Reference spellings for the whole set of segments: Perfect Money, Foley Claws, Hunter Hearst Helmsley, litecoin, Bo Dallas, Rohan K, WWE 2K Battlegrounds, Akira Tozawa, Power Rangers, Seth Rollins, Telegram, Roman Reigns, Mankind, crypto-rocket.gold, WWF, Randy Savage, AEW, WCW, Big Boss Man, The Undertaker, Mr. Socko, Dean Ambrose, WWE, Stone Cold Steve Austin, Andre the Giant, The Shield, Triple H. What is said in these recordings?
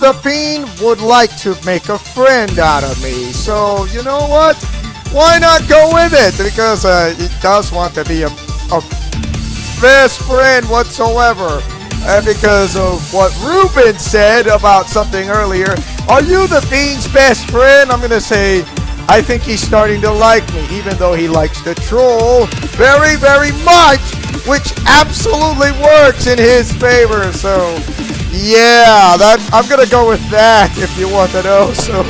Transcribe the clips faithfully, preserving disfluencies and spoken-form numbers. The Fiend would like to make a friend out of me, so you know what? Why not go with it? Because uh, he does want to be a, a best friend whatsoever. Uh, because of what Ruben said about something earlier. Are you the Fiend's best friend? I'm going to say, I think he's starting to like me, even though he likes to troll very, very much, which absolutely works in his favor. So, yeah, that I'm going to go with that if you want to know. So,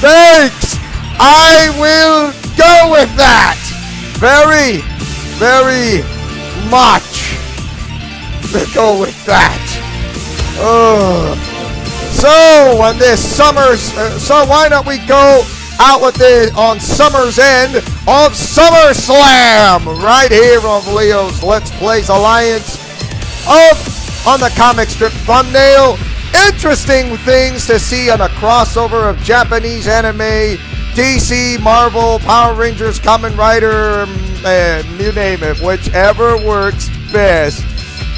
thanks. I will go with that. Very, very much. Let's go with that. Oh. So on this summer's, uh, so why don't we go out with the on summer's end of SummerSlam right here on Leo's Let's Plays Alliance. Up on the comic strip thumbnail, interesting things to see on a crossover of Japanese anime, D C, Marvel, Power Rangers, Kamen Rider, and you name it, whichever works best.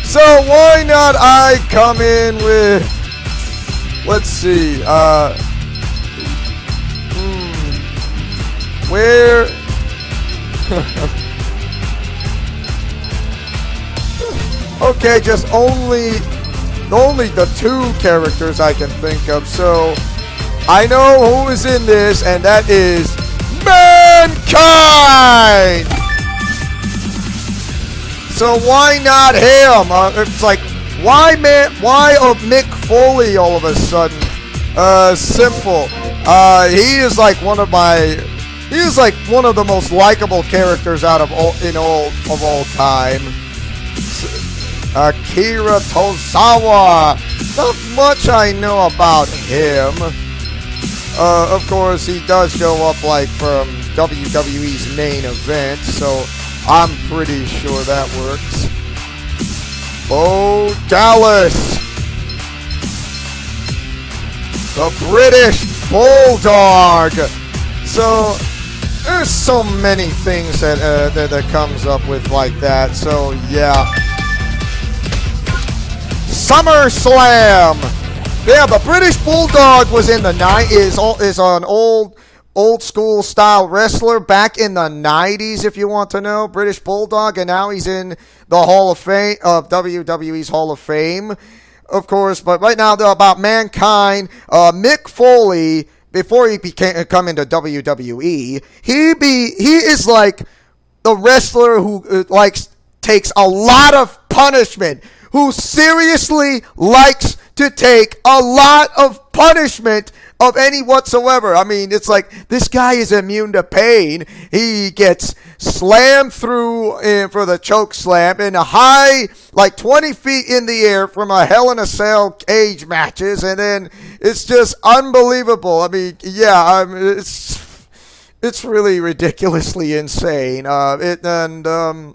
So why not I come in with, let's see, uh, hmm, where, okay, just only, only the two characters I can think of, so I know who is in this, and that is Mankind! So why not him? Uh, it's like, why man? Why of Mick Foley all of a sudden? Uh, simple. Uh, he is like one of my. He is like one of the most likable characters out of all in all of all time. Akira Tozawa. Not much I know about him. Uh, of course, he does show up like from W W E's main event. So. I'm pretty sure that works. Bo Dallas. The British Bulldog. So, there's so many things that, uh, that, that comes up with like that. So, yeah. SummerSlam. Yeah, the British Bulldog was in the night. Is is on old... Old school style wrestler back in the nineties, if you want to know. British Bulldog, and now he's in the Hall of Fame, of uh, W W E's Hall of Fame, of course. But right now, though, about Mankind, uh, Mick Foley, before he became uh, come into W W E, he be he is like the wrestler who uh, likes takes a lot of punishment, who seriously likes to take a lot of punishment. Of any whatsoever. I mean, it's like, this guy is immune to pain. He gets slammed through in for the choke slam in a high, like twenty feet in the air from a Hell in a Cell cage matches. And then it's just unbelievable. I mean, yeah, I'm, it's it's really ridiculously insane. Uh, it and, um...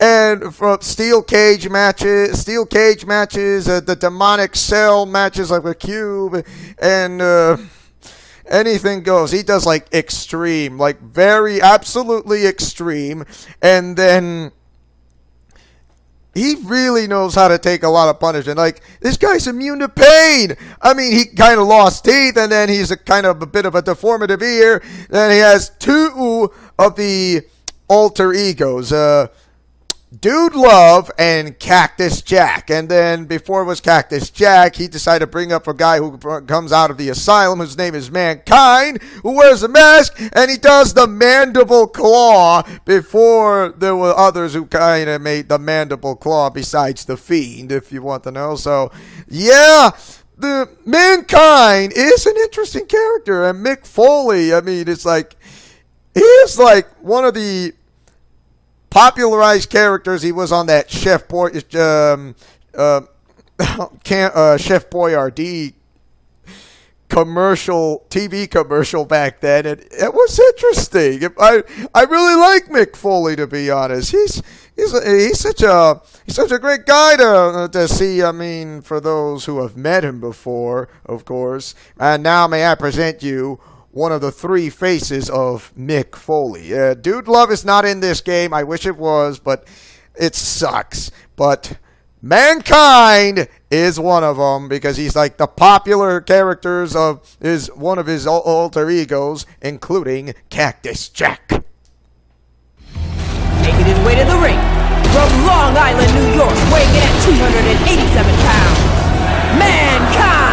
And from steel cage matches, steel cage matches, uh, the demonic cell matches like a cube, and uh, anything goes. He does like extreme, like very absolutely extreme, and then he really knows how to take a lot of punishment. Like, this guy's immune to pain. I mean, he kind of lost teeth, and then he's a kind of a bit of a deformative ear. Then he has two of the alter egos. Uh... Dude Love and Cactus Jack. And then before it was Cactus Jack, he decided to bring up a guy who comes out of the asylum whose name is Mankind, who wears a mask, and he does the mandible claw before there were others who kind of made the mandible claw besides the Fiend, if you want to know. So, yeah, the Mankind is an interesting character. And Mick Foley, I mean, it's like, he is like one of the popularized characters. He was on that Chef Boy, um, uh, can, uh, Chef Boyardee commercial, T V commercial back then, and it was interesting. I I really like Mick Foley, to be honest. He's he's he's such a he's such a great guy to to see. I mean, for those who have met him before, of course. And now, may I present you one of the three faces of Mick Foley. Uh, Dude Love is not in this game. I wish it was, but it sucks. But Mankind is one of them, because he's like the popular characters of is one of his alter egos, including Cactus Jack. Making his way to the ring from Long Island, New York, weighing in at two hundred eighty-seven pounds, Mankind.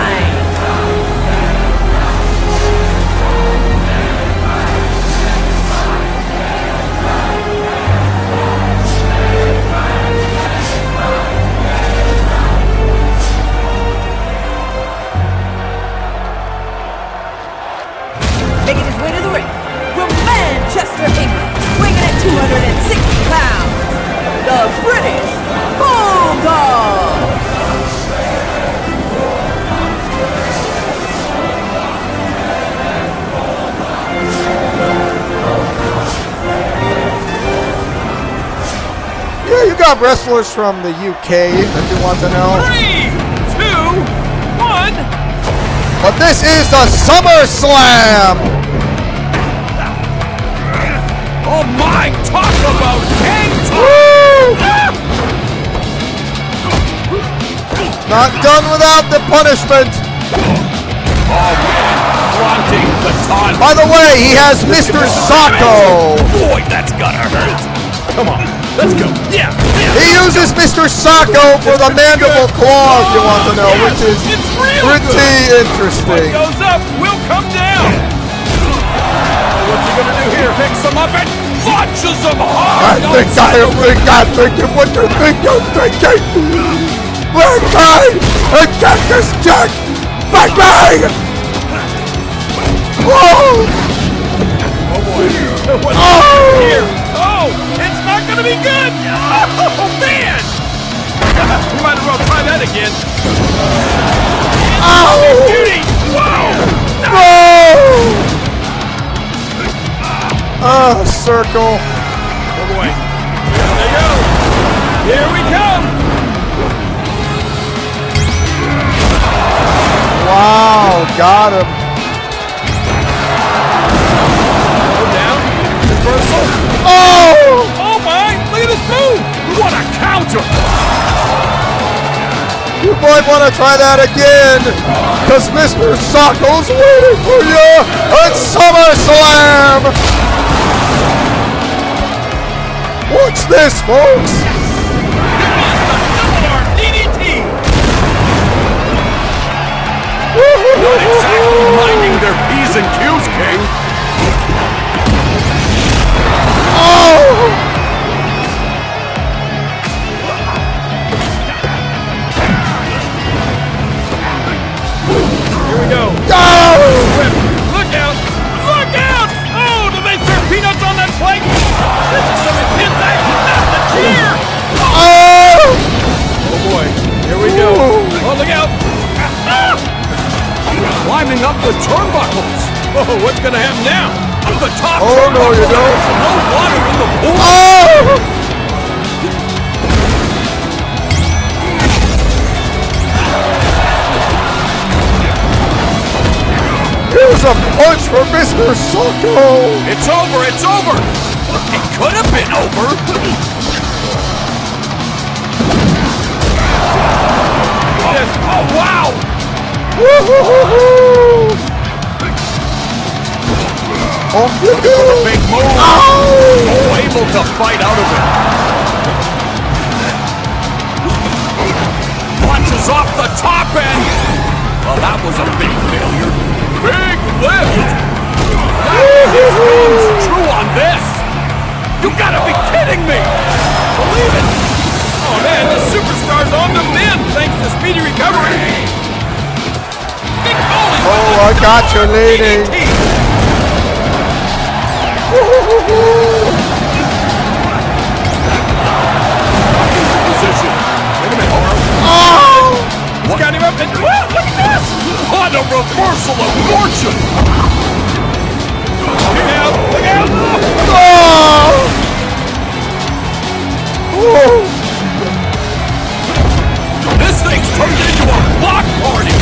Making his way to the ring from Manchester, England, weighing in at two hundred sixty pounds, the British Bulldog. Yeah, you got wrestlers from the U K if you want to know. Three, two, one. But this is the SummerSlam. Oh my, talk about hang time! Not done without the punishment! Oh man, flaunting the taunt. By the way, he has Mister Socko! Boy, that's gotta hurt! Come on, let's go! Yeah! yeah. He uses Mister Socko for the mandible claw, if you want to know, yes, which is really pretty good. Interesting. What goes up will come down! What's he gonna do here? Picks him up and launches him hard! I think I am thinking, I'm thinking, what you think you're thinking? Mankind and Cactus Jack! Bang bang! Whoa! Oh boy. What's oh. here? Oh! It's not gonna be good! Oh man! We might as well try that again. Oh! Beauty! Whoa! Whoa! Ah, oh, circle. Oh boy. Here they go. Here we come. Wow, got him. Go down. Reversal. Oh! Oh my, look at this move. What a counter. You might want to try that again, because Mister Socko's waiting for you at SummerSlam. Watch this, folks! D D T! Not exactly minding their P's and Q's, King! Oh! Here we go! Oh! Look out! Look out! Oh, do they serve peanuts on that plate? This is some intense action, not the cheer! Oh! Oh boy, here we go. Ooh. Oh, look out! Ah. Climbing up the turnbuckles. Oh, what's gonna happen now? Up the top oh, turnbuckle. No, you don't. There's no water in the pool. Oh! Here's a punch for Mister Socko! It's over, it's over! It could have been over. Yes. Oh, wow. Woo-hoo-hoo-hoo. Oh, a big move. Oh. Oh, able to fight out of it. Launches off the top end. Well, that was a big failure. Big lift. That is true on this. You gotta be kidding me! Believe it! Oh man, the superstar's on the mend thanks to speedy recovery! Mick Foley! Oh, I got you, lady! Position. Wait a minute, oh! He's got him up and oh, look at this! What a reversal of fortune! Look out! Look out! Oh. Oh. This thing's turned into a block party!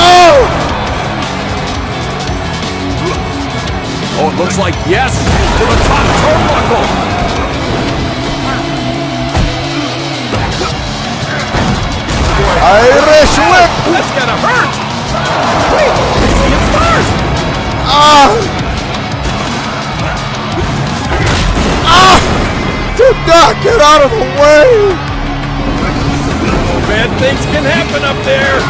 Oh! Oh, it looks like yes to the top turnbuckle! Irish whip! That's gonna hurt! Wait! It's the stars! Ah! Ah! Do not get out of the way! Oh, bad things can happen up there!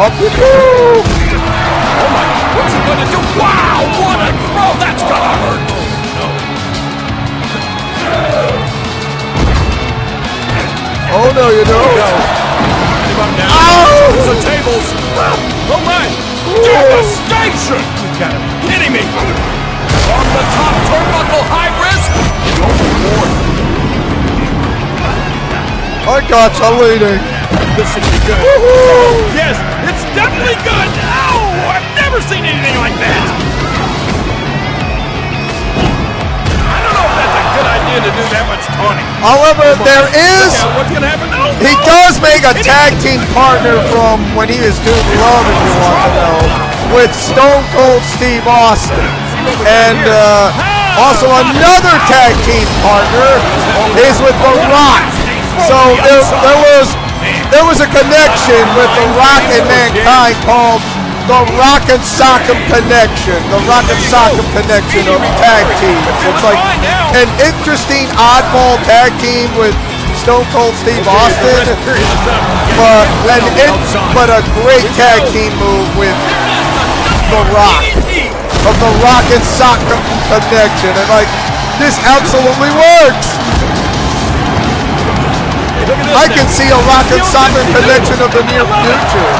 Up you go! Oh my, what's he gonna do? Wow! What a throw! That's gonna hurt! Oh no, you don't. No. Give him down. Oh! The tables. Oh, oh my! Devastation! You gotta be kidding me! On the top turnbuckle, high risk. Overboard. I got you leading. This should be good. Woohoo! Yes, it's definitely good. Ow! I've never seen anything like that. I don't know if that's a good idea to do that much taunting. However, there is, he does make a tag team partner from when he was Dude Love, if you want to know, with Stone Cold Steve Austin. And uh, also another tag team partner is with The Rock. So there, there was there was a connection with The Rock and Mankind called The Rock and Socko Connection. The Rock and Socko Connection of tag teams. It's like an interesting oddball tag team with Stone Cold Steve Austin, but an in, but a great tag team move with The Rock. Of The Rock and Socko Connection. And like, this absolutely works. I can see a Rock and Socko Connection of the near future.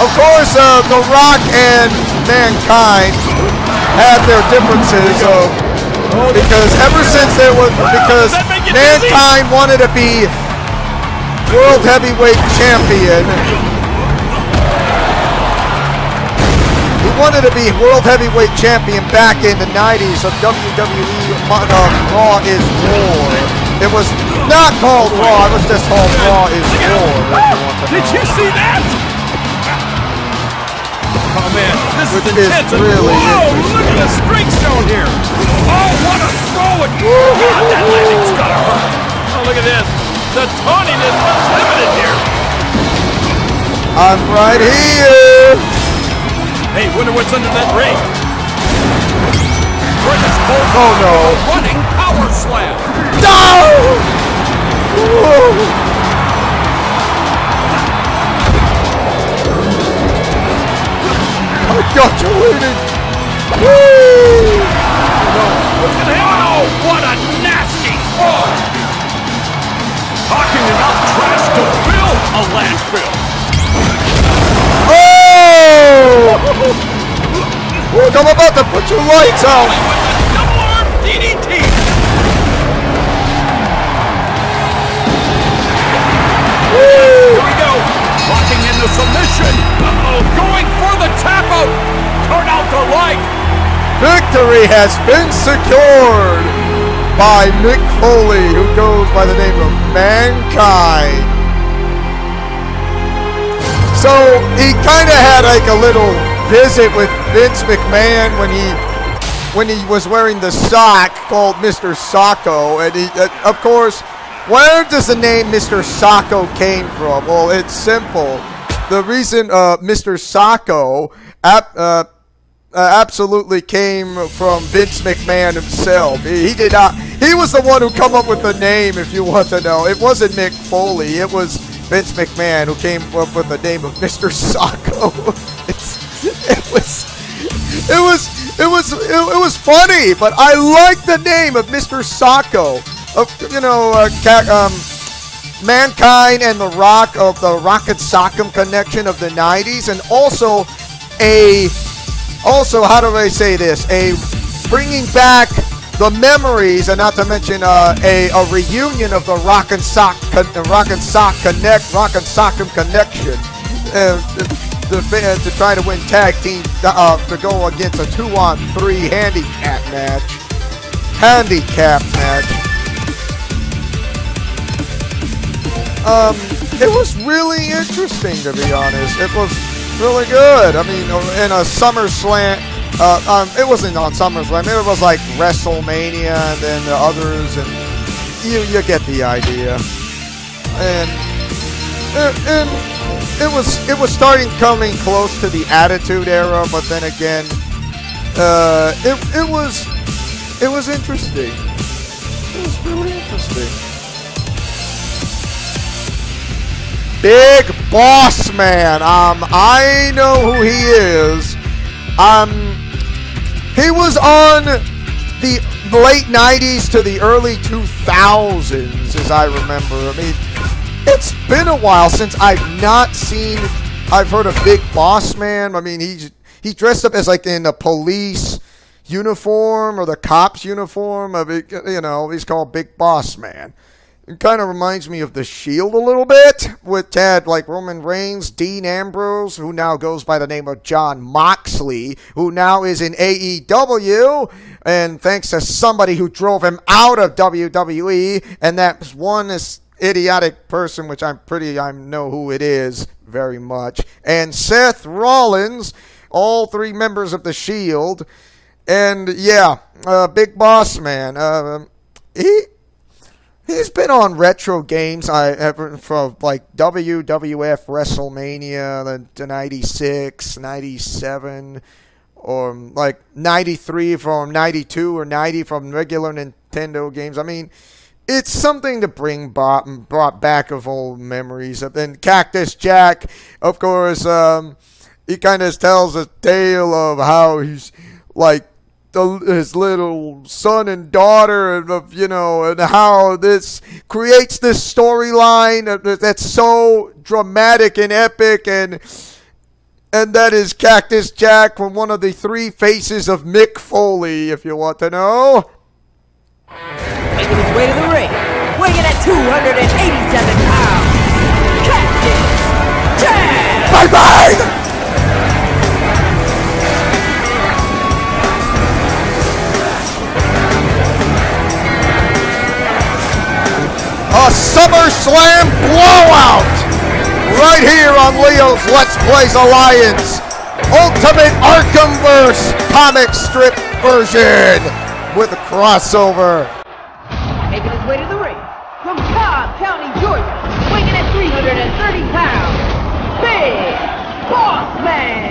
Of course, uh, The Rock and Mankind have their differences, uh, because ever since they were, because Mankind wanted to be World Heavyweight Champion. He wanted to be World Heavyweight Champion back in the nineties of W W E uh, Raw is War. It was not called Raw, it was just called Raw is War. Did you see that? Oh man, this Which is intense. Is really Whoa, look at the strength shown here. Oh, what a throw. And God, that landing's gonna hurt. Oh, look at this. The taunting is unlimited here. I'm right here. Hey, wonder what's under that ring. British Bulldog. Oh no. Running power slam. No! Whoa. Got you waiting. Woo! What's gonna happen? Oh, what a nasty throw! Talking enough trash to fill a landfill. Oh! Look, I'm about to put your lights out. Double arm D D T. Woo! Here we go. Locking in the submission. Uh-oh, going for the tap out. Turn out the light. Victory has been secured by Mick Foley, who goes by the name of Mankind. So he kind of had like a little visit with Vince McMahon when he when he was wearing the sock called Mister Socko, and he, uh, of course. Where does the name Mister Socko came from? Well, it's simple. The reason uh, Mister Socko ap uh, uh, absolutely came from Vince McMahon himself. He, he did not. He was the one who come up with the name. If you want to know, it wasn't Mick Foley. It was Vince McMahon who came up with the name of Mister Socko. it was. It was. It was. It, it was funny, but I like the name of Mister Socko. Of, you know, uh, um, Mankind and The Rock of the Rock and Socko Connection of the nineties, and also a, also how do I say this? A bringing back the memories, and not to mention uh, a a reunion of the Rock and Sock, the Rock and Sock Connect, Rock and Socko Connection, uh, to, to, to try to win tag team uh, to go against a two-on-three handicap match, handicap match. Um, it was really interesting, to be honest. It was really good. I mean, in a SummerSlam, Uh, um, it wasn't on SummerSlam. It was like WrestleMania and then the others, and you you get the idea. And it, and it was it was starting coming close to the Attitude Era, but then again, uh, it it was it was interesting. It was really interesting. Big Boss Man. Um, I know who he is. Um, he was on the late nineties to the early two thousands, as I remember. I mean, it's been a while since I've not seen, I've heard of Big Boss Man. I mean, he he dressed up as like in a police uniform or the cops uniform. I mean, you know, he's called Big Boss Man. It kind of reminds me of The Shield a little bit, with Tad, like Roman Reigns, Dean Ambrose, who now goes by the name of Jon Moxley, who now is in A E W, and thanks to somebody who drove him out of W W E, and that one is idiotic person, which I'm pretty, I know who it is very much, and Seth Rollins, all three members of The Shield, and yeah, uh, Big Boss Man, uh, he... He's been on retro games I ever from like W W F WrestleMania the ninety-six, ninety-seven, or like ninety-three from ninety-two or ninety from regular Nintendo games. I mean, it's something to bring brought, brought back of old memories. And Cactus Jack, of course, um, he kind of tells a tale of how he's like The, his little son and daughter, and you know, and how this creates this storyline that's so dramatic and epic, and and that is Cactus Jack from one of the three faces of Mick Foley, if you want to know. Making his way to the ring, weighing at two hundred eighty-seven pounds, Cactus Jack. Bye bye. A SummerSlam blowout right here on Leo's Let's Plays Alliance. Ultimate Arkhamverse comic strip version with a crossover. Making his way to the ring from Cobb County, Georgia, weighing at three hundred thirty pounds, Big Boss Man.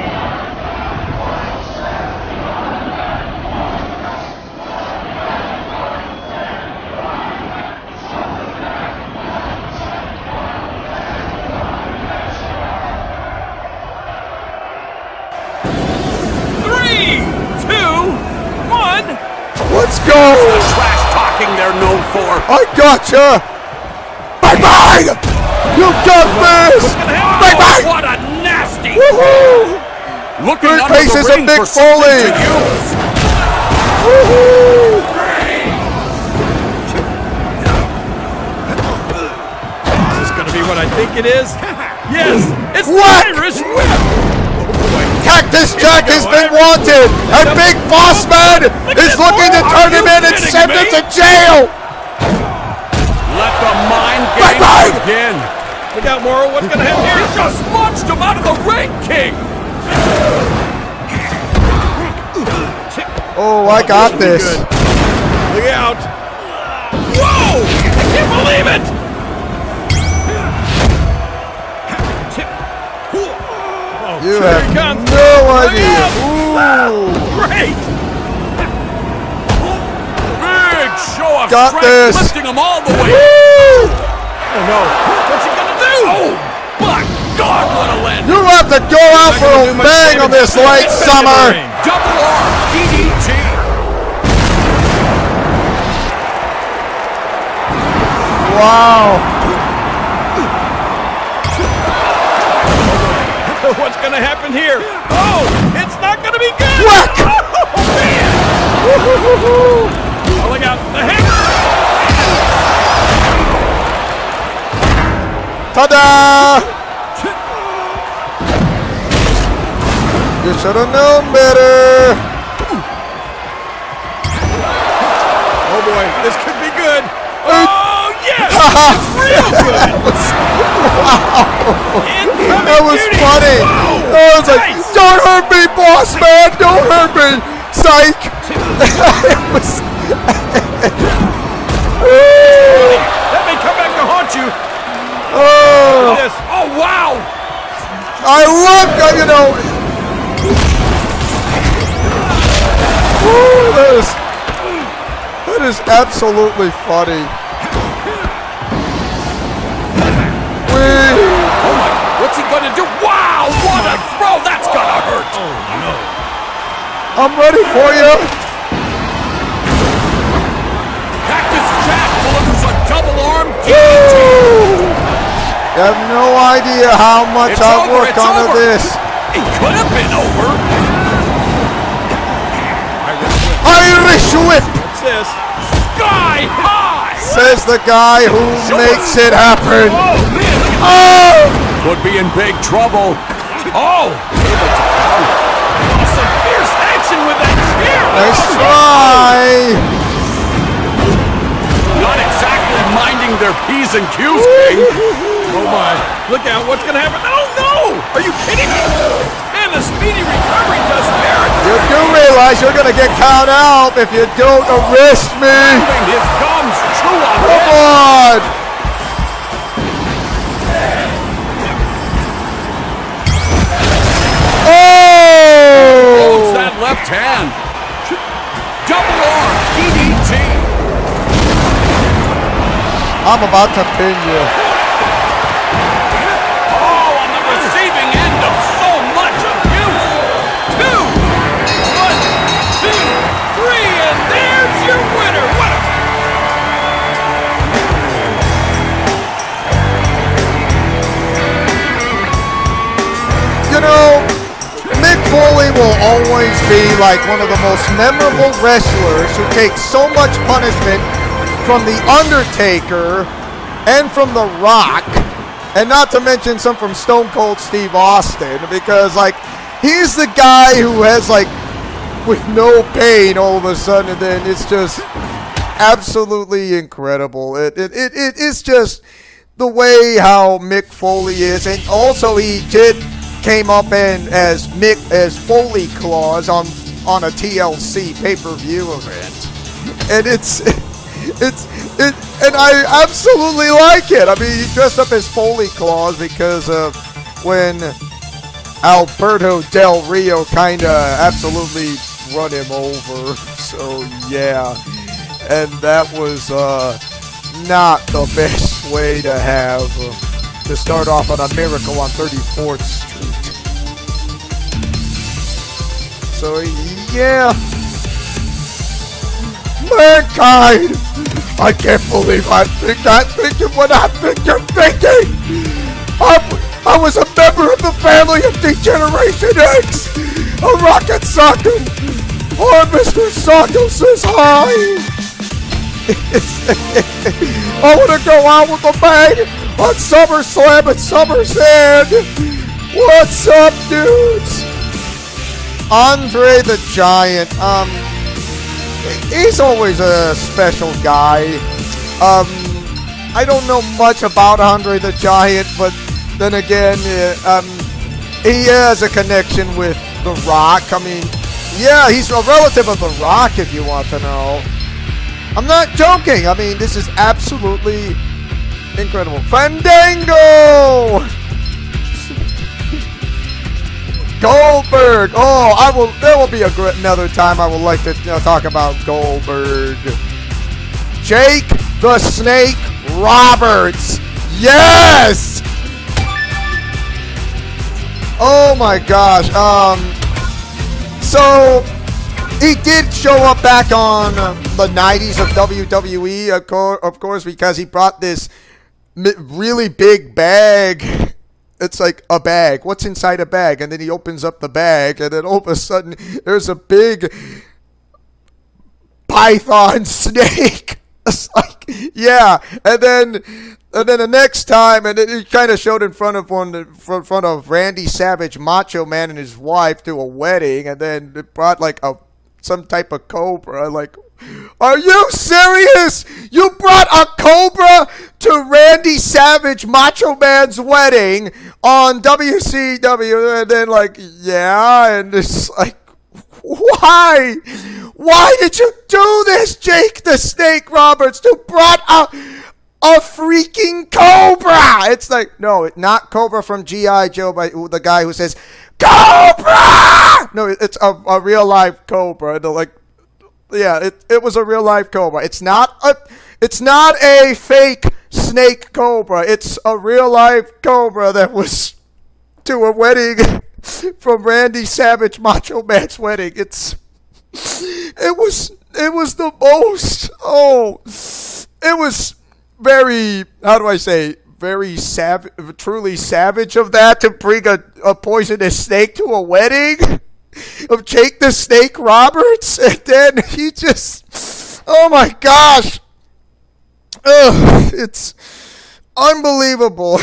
Let's go! The trash talking they're known for. I gotcha! Bye bye! You got this! Bye bye! What a nasty! Woohoo! Looking at faces of Mick Foley! Woohoo! Is this gonna be what I think it is? Yes! It's what? The Irish Whip! Cactus Jack has been wanted, and Big Boss Man is looking to turn him in and send him to jail. Let the mind game again. Look out, Moro. What's going to happen here? He just launched him out of the ring, King. Oh, I got this. Look out. Whoa! I can't believe it. You sure have no idea. Ooh. Great. Big show of got strength, this. Lifting him all the way. Woo. Oh no! What's he gonna do? Oh my God! What a land! You have to go out for a bang on this late summer. Double R D D T. Wow. What's gonna happen here? Oh, it's not gonna be good! Whack! Oh, man! Oh, look out! The hammer! Ta-da! You should have known better! Oh boy, this could be good! Oh yes! It's real good! Wow! That was funny. That was like, don't hurt me, boss man. Don't hurt me. Psych. It was. Let me come back to haunt you. Oh. Oh wow. I love you know. Woo, that is. That is absolutely funny. Oh my, what's he gonna do? Wow, what a throw! That's gonna hurt! Oh no. I'm ready for you! Cactus Jack delivers a double arm guillotine! You have no idea how much it's I over, work under over. This. It could have been over. Irish whip! What's this? Sky high! Says the guy who Show makes it, it happen. Whoa. Oh! Would be in big trouble. Oh! Some fierce action with that spear. Nice try. Not exactly minding their P's and Q's, King. Oh my! Look out! What's gonna happen? Oh no! Are you kidding me? And the speedy recovery does merit. You do realize you're gonna get caught out if you don't arrest me. His gums chew on Come head. on! Left hand. Double arm D D T. I'm about to pin you. Oh, on the receiving end of so much abuse. Two, one, two, three, and there's your winner. What a... You know, Mick Foley will always be like one of the most memorable wrestlers who takes so much punishment from The Undertaker and from The Rock, and not to mention some from Stone Cold Steve Austin, because like he's the guy who has like with no pain all of a sudden, and then it's just absolutely incredible. It it it, it is just the way how Mick Foley is, and also he did. Came up in as Mick as Foley Claws on on a T L C pay-per-view event, and it's it's it and I absolutely like it. I mean, he dressed up as Foley Claws because of when Alberto Del Rio kind of absolutely run him over. So yeah, and that was uh, not the best way to have uh, to start off on a miracle on thirty-fourth Street. So, yeah. Mankind! I can't believe I think I'm thinking what I think you're thinking! I, I was a member of the family of Degeneration X! A Rocket Socko! Or Mister Socko says hi! I want to go out with a bang on SummerSlam at SummerSlam! What's up, dudes? Andre the Giant, um, he's always a special guy. Um, I don't know much about Andre the Giant, but then again, uh, um, he has a connection with The Rock. I mean, yeah, he's a relative of The Rock, if you want to know. I'm not joking. I mean, this is absolutely incredible. Fandango! Goldberg! Oh, I will. There will be a gr another time I would like to uh, talk about Goldberg. Jake the Snake Roberts. Yes! Oh my gosh. Um. So he did show up back on uh, the nineties of W W E, of, co of course, because he brought this m really big bag. It's like a bag. What's inside a bag? And then he opens up the bag, and then all of a sudden, there's a big python snake. It's like, yeah. And then, and then the next time, and it, it kind of showed in front of one, in front of Randy Savage, Macho Man, and his wife to a wedding, and then it brought like a some type of cobra. Like, are you serious? You brought a cobra to Randy Savage? Savage Macho Man's wedding on W C W, and then like, yeah, and it's like, why? Why did you do this, Jake the Snake Roberts? You brought up a freaking Cobra! It's like, no, not Cobra from G I Joe, by the guy who says, Cobra! No, it's a, a real-life Cobra. And they're like, yeah, it, it was a real-life Cobra. It's not a, it's not a fake snake Cobra. It's a real-life Cobra that was to a wedding from Randy Savage Macho Man's wedding. It's, it was, it was the most, oh, it was... very, how do I say, very savage, truly savage of that, to bring a, a poisonous snake to a wedding of Jake the Snake Roberts, and then he just, oh my gosh, ugh, it's unbelievable.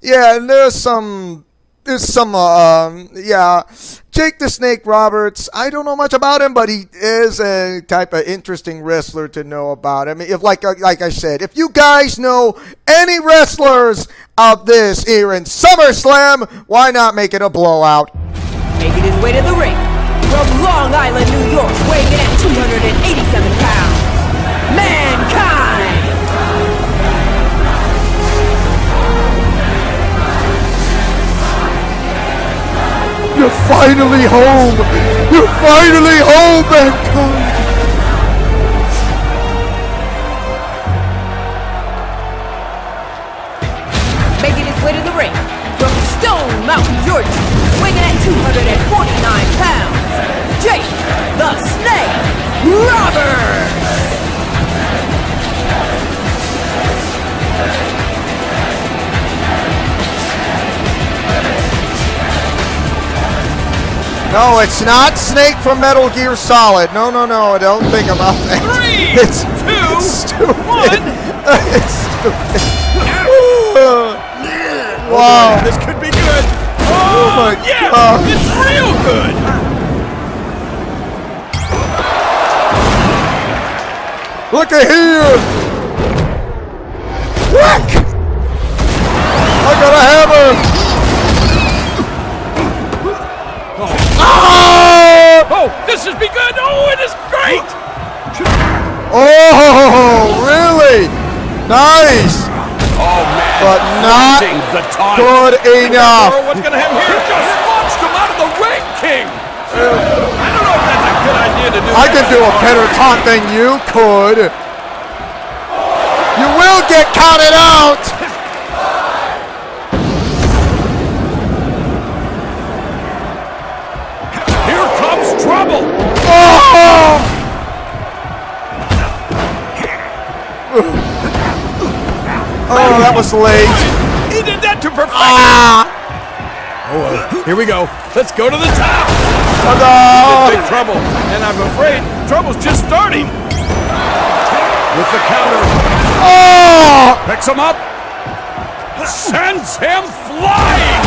Yeah, and there's some, there's some, um, yeah, Jake the Snake Roberts, I don't know much about him, but he is a type of interesting wrestler to know about. I mean, if like like I said, if you guys know any wrestlers of this era in SummerSlam, why not make it a blowout? Making his way to the ring from Long Island, New York, weighing in at two hundred eighty-seven pounds, Mankind! You're finally home! You're finally home, Mankind! Making his way to the ring from Stone Mountain, Georgia, weighing in at two hundred forty-nine pounds, Jake the Snake Roberts! No, it's not Snake from Metal Gear Solid. No, no, no, don't think about that. Three, it's, two, it's stupid. One. It's stupid. Wow. This could be good. Oh, oh my yeah, God. It's real good. Look at here. Whack. I got a hammer. Oh, this is begun. Oh, it is great. Oh, really? Nice. Oh, man. But not good enough. What's going to happen here? Just launched him out of the ring, King. I don't know if that's a good idea to do. I could do a better taunt than you could. You will get counted out. Oh, that was late. He did that to perfection. Ah. Oh, well, here we go. Let's go to the top. Oh, no. Big trouble, and I'm afraid trouble's just starting. With the counter. Oh! Picks him up. Sends him flying.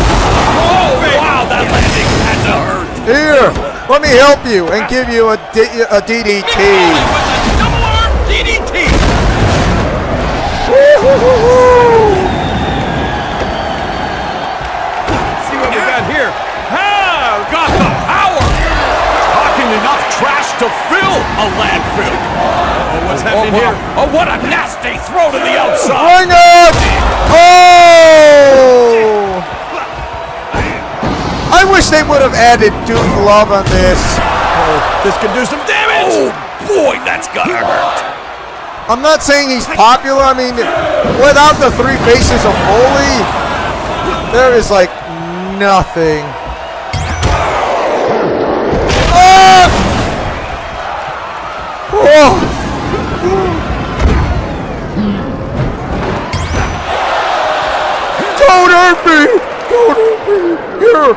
Oh, wow, that landing had to hurt. Here, let me help you and give you a, D a D D T. See what we got here. Ah, got the power. Talking enough trash to fill a landfill. Oh, what's happening oh, here? Oh, what a nasty throw to the outside. Bring it. Oh! I wish they would have added Dude Love on this. Oh, this could do some damage. Oh, boy, that's gotta hurt. I'm not saying he's popular. I mean, without the three faces of Foley, there is like nothing. Oh! Oh! Don't hurt me! Don't hurt me! Here!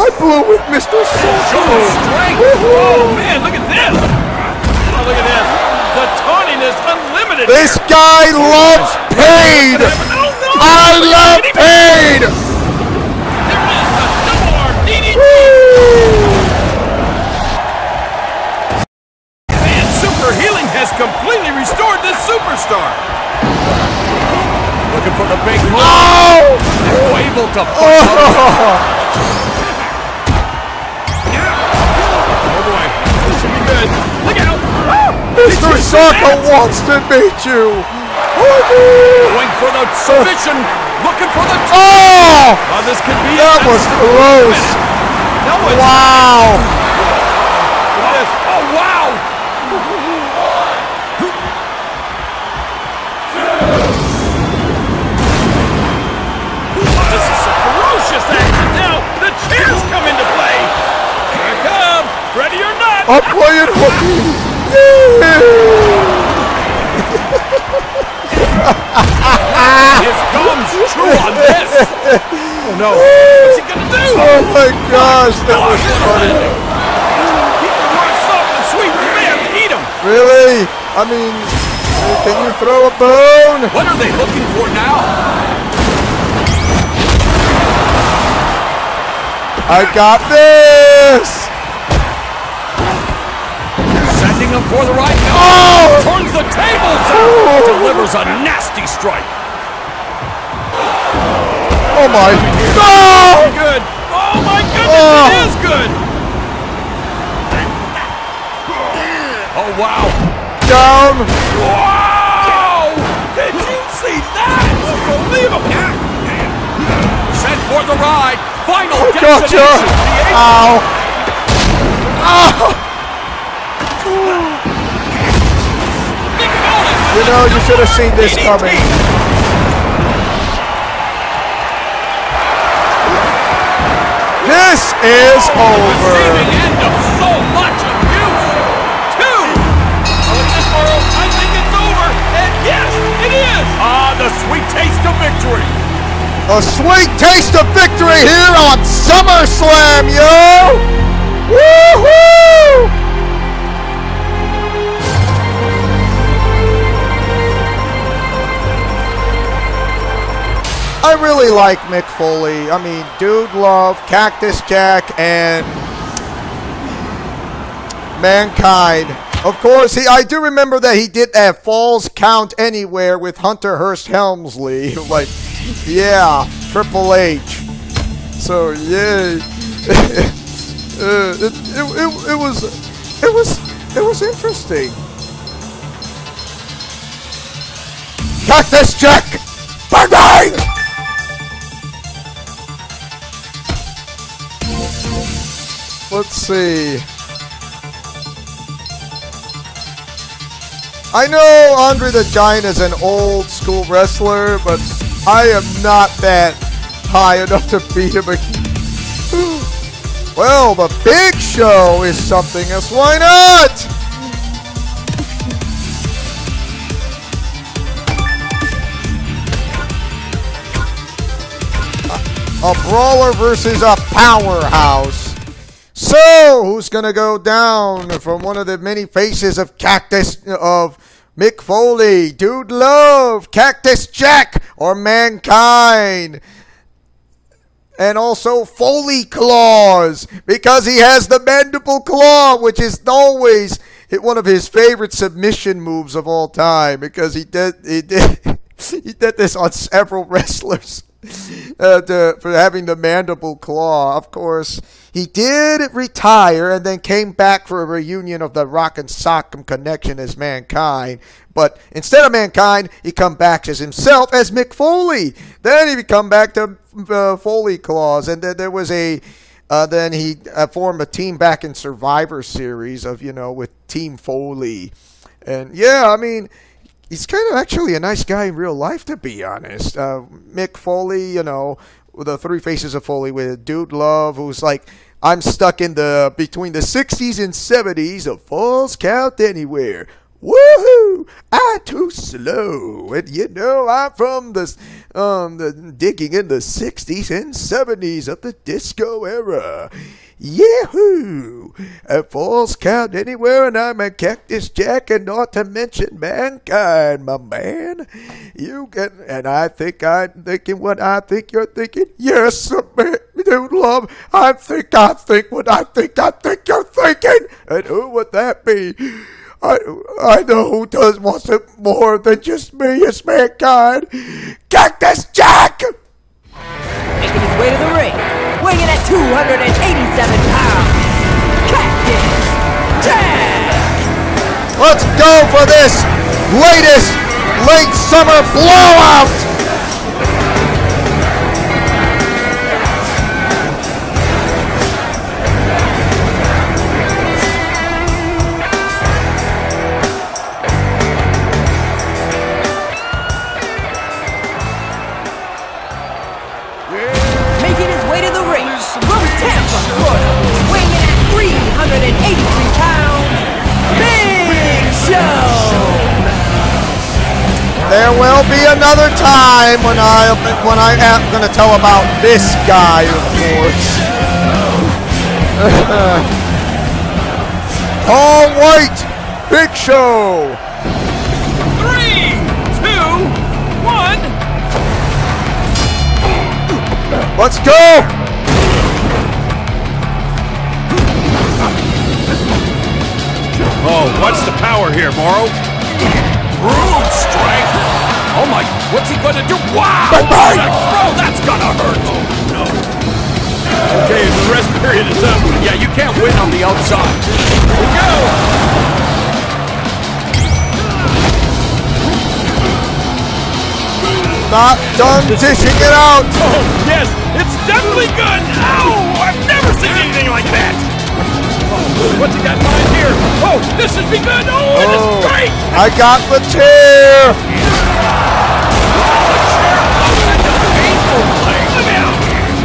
I blew with Mister Socko! Oh man, look at this! Oh, look at this! The taunting is unlimited. This here. Guy loves pain. Oh, no. I love pain. There is a double arm D D T. And super healing has completely restored this superstar. Looking for the big move. Oh! They're able to oh. Yeah. Oh boy. This should be good. Look out. Oh, Mister Socko wants to beat you. Going for the submission. Looking for the top. Oh! Well, this could be that was close. That was wow. What is, oh, wow. I'm playing hooky! His gums chew on this! Oh no! What's he gonna do? Oh my gosh, that oh, was funny! He can run soft and sweet, man, eat him! Really? I mean, can you throw a bone? What are they looking for now? I got this! Him for the right now. Oh! Turns the tables out. Oh! Delivers a nasty strike. Oh my. Oh! Good. Oh my goodness, oh. It is good. Oh wow. Down. Wow! Did you see that? Unbelievable. Sent for the ride. Final oh, destination. Gotcha. Ow. Oh. You know, you should have seen this coming. This is oh, over. Receiving end of so much abuse. Two. Oh, in this world, I think it's over. And yes, it is. Ah, the sweet taste of victory. A sweet taste of victory here on SummerSlam, yo. Woohoo! I really like Mick Foley. I mean, Dude Love, Cactus Jack, and Mankind. Of course, he. I do remember that he did that Falls Count Anywhere with Hunter Hearst Helmsley. Like, yeah, Triple H. So, yeah. uh, it, it, it, it was, it was, it was interesting. Cactus Jack! Bye-bye! Let's see. I know Andre the Giant is an old school wrestler, but I am not that high enough to beat him again. Well, the Big Show is something else. Why not? A brawler versus a powerhouse. So, who's going to go down from one of the many faces of Cactus, of Mick Foley, Dude Love, Cactus Jack, or Mankind? And also Foley Claws, because he has the mandible claw, which is always one of his favorite submission moves of all time, because he did, he did, he did this on several wrestlers. Uh, to, for having the mandible claw. Of course, he did retire and then came back for a reunion of the Rock and Sockham Connection as Mankind. But instead of Mankind, he come back as himself as Mick Foley. Then he come back to uh, Foley Claws, and then there was a. Uh, then he uh, formed a team back in Survivor Series of you know with Team Foley, and yeah, I mean. He's kind of actually a nice guy in real life, to be honest. Uh, Mick Foley, you know, with the three faces of Foley, with Dude Love, who's like, I'm stuck in the between the sixties and seventies of Falls Count Anywhere. Woohoo! I'm too slow, and you know I'm from the um the digging in the sixties and seventies of the disco era. Yahoo! A Falls Count Anywhere, and I'm a Cactus Jack, and not to mention Mankind, my man. You can, and I think I'm thinking what I think you're thinking. Yes, Dude Love, I think I think what I think I think you're thinking. And who would that be? I, I know who does wants it more than just me. It's Mankind. Cactus Jack! Making his way to the ring, weighing at two hundred eighty-seven pounds. Cactus Jack! Let's go for this latest late summer blowout! There will be another time when I when I am going to tell about this guy, of course. All right, Big Show. Three, two, one. Let's go. Oh, what's the power here, Morrow? Rude strike. Oh my, what's he going to do? Wow! Bye -bye. That, bro, that's gonna hurt! Oh no. Okay, the rest period is up. Yeah, you can't win on the outside. Here we go! Not done dishing it out! Oh, yes, it's definitely good! Ow! I've never seen anything like that! What's he got in mind here? Oh, this should be good! Oh, oh, it is great! I got the chair!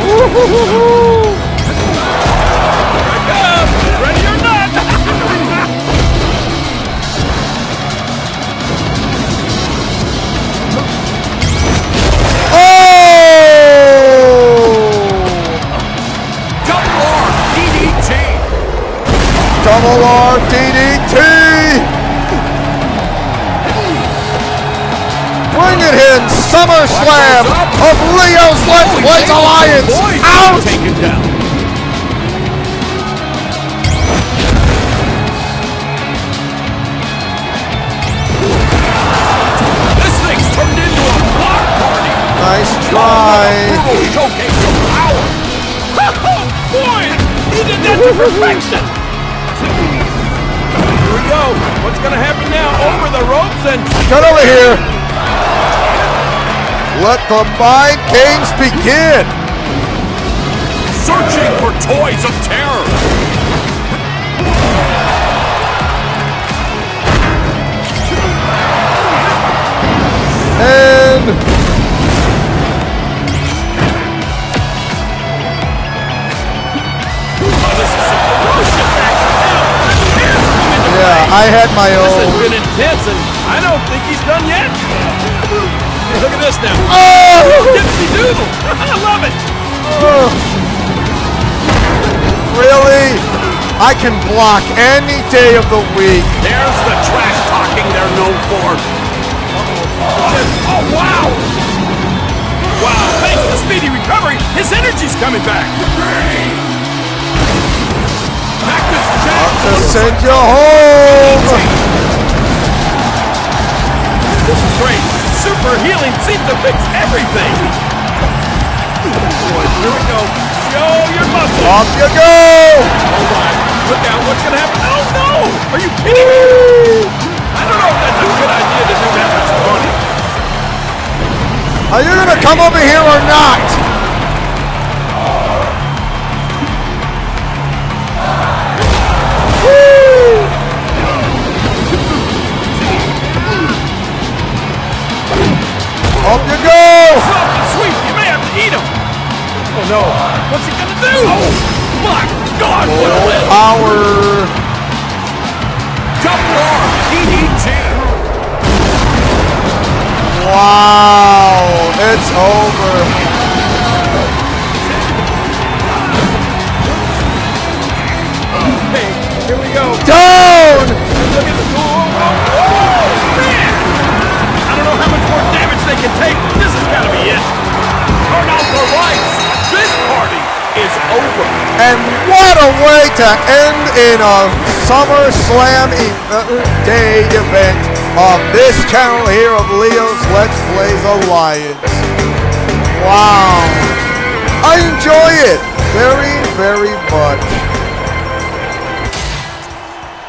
Woo-hoo-hoo-hoo! Here I come! Ready or not! Oh! Double R D D T! Double R D D T! Bring it in! SummerSlam of Leo's Let's Plays Alliance! Out! Take it down. This thing's turned into a block party! Nice try! Showcase of power! Boy! He did that to perfection! Here we go! What's gonna happen now? Over the ropes and... Get over here! Let the Mind Games begin! Searching for toys of terror! And... Oh, this is some ferocious action now! Yeah, I had my own... This has been intense and I don't think he's done yet! Look at this now. Oh! Dipsy doodle! I love it! Oh. Really? I can block any day of the week. There's the trash talking they're known for. Oh, oh wow! Wow, thanks to the speedy recovery, his energy's coming back. Cactus Jack! I'll just send you home! This is great. Super healing seems to fix everything. Boy, here we go. Show your muscles. Off you go. Hold on. Look out. What's going to happen? Oh, no. Are you kidding me? I don't know if that's a good idea to do that. That's funny. Are you going to come over here or not? Woo! Up you go! Something sweet! You may have to eat him! Oh no! What's he gonna do? Oh my god! What a win! Power! Double R! D D T! Wow! It's over! Okay, here we go! Down! Look at the door! Oh man! I don't know how much more damage they can take. This has got to be it. Turn out the lights. This party is over. And what a way to end in a SummerSlam day event on this channel here of Leo's Let's Plays Alliance. Wow. I enjoy it very, very much.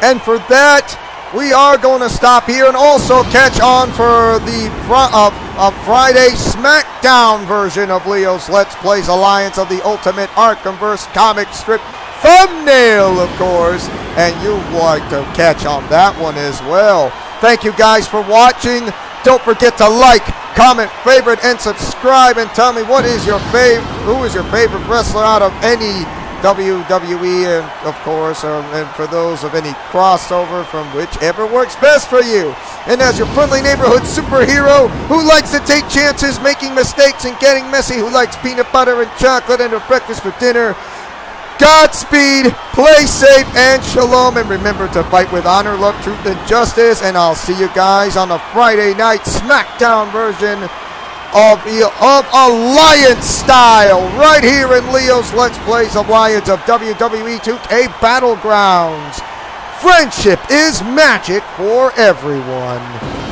And for that, we are going to stop here and also catch on for the uh, uh, Friday SmackDown version of Leo's Let's Plays Alliance of the Ultimate Arkhamverse comic strip thumbnail, of course, and you'll like to catch on that one as well. Thank you guys for watching. Don't forget to like, comment, favorite, and subscribe, and tell me what is your favorite, who is your favorite wrestler out of any W W E, and of course, um, and for those of any crossover from whichever works best for you. And as your friendly neighborhood superhero who likes to take chances, making mistakes, and getting messy, who likes peanut butter and chocolate and her breakfast for dinner, Godspeed, play safe, and shalom. And remember to fight with honor, love, truth, and justice. And I'll see you guys on the Friday night SmackDown version of, of Alliance style right here in Leo's Let's Plays Alliance of W W E two K Battlegrounds. Friendship is magic for everyone.